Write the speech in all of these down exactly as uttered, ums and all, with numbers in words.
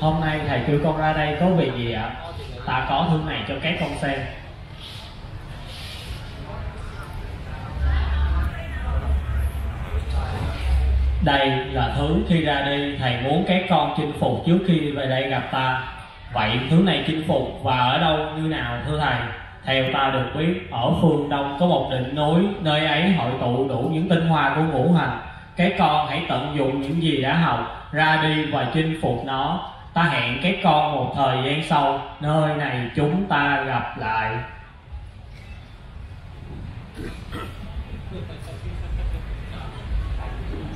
Hôm nay thầy kêu con ra đây có việc gì ạ? Ta có thứ này cho các con xem. Đây là thứ khi ra đi thầy muốn các con chinh phục trước khi về đây gặp ta. Vậy thứ này chinh phục và ở đâu như nào thưa thầy? Theo ta được biết, ở phương Đông có một đỉnh núi, nơi ấy hội tụ đủ những tinh hoa của ngũ hành. Các con hãy tận dụng những gì đã học, ra đi và chinh phục nó. Ta hẹn các con một thời gian sau, nơi này chúng ta gặp lại. Thank you.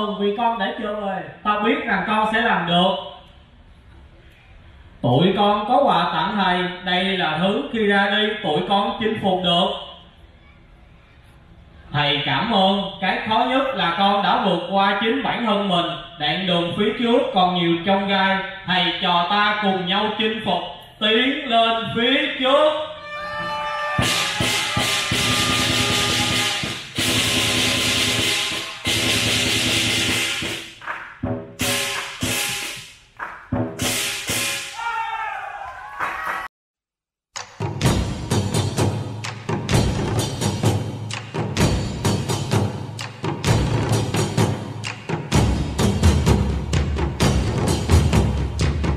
mừng vì con đã trở về. Ta biết rằng con sẽ làm được. Tụi con có quà tặng thầy. Đây là thứ khi ra đi tụi con chinh phục được. Thầy cảm ơn. Cái khó nhất là con đã vượt qua chính bản thân mình. Đoạn đường phía trước còn nhiều chông gai. Thầy trò ta cùng nhau chinh phục, tiến lên phía trước.